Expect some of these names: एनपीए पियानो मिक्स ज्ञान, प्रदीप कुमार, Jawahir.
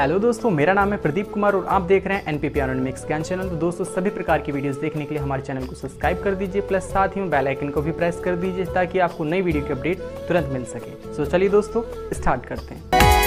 Hello दोस्तों, मेरा नाम है प्रदीप कुमार और आप देख रहे हैं एनपीए पियानो मिक्स ज्ञान चैनल। तो दोस्तों, सभी प्रकार की वीडियोस देखने के लिए हमारे चैनल को सब्सक्राइब कर दीजिए, प्लस साथ ही में बेल आइकन को भी प्रेस कर दीजिए ताकि आपको नई वीडियो की अपडेट तुरंत मिल सके। सो चलिए दोस्तों, स्टार्ट करते हैं।